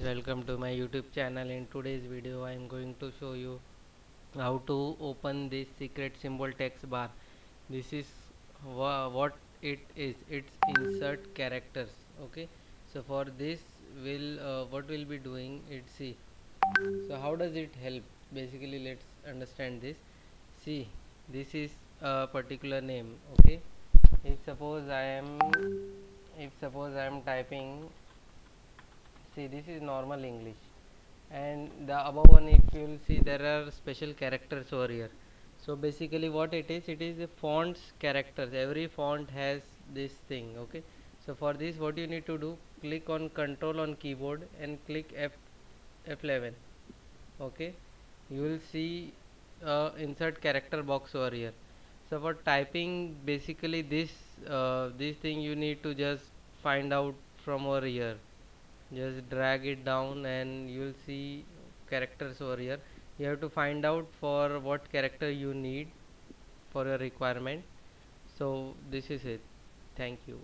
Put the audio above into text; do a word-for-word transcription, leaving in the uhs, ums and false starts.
Friends, welcome to my YouTube channel. In today's video I am going to show you how to open this secret symbol text bar. This is what it is. It's insert characters. Okay, so for this will uh, what we'll be doing it see. So how does it help? Basically let's understand this. See, this is a particular name. Okay, if suppose I am if suppose I am typing, see, this is normal English, and the above one, if you will see, there are special characters over here. So basically what it is, it is the fonts characters. Every font has this thing. Okay, so for this what you need to do, click on control on keyboard and click F eleven. Okay, you will see uh, insert character box over here. So for typing, basically this uh, this thing you need to just find out from over here. Just drag it down and you will see characters over here. You have to find out for what character you need for your requirement. So this is it. Thank you.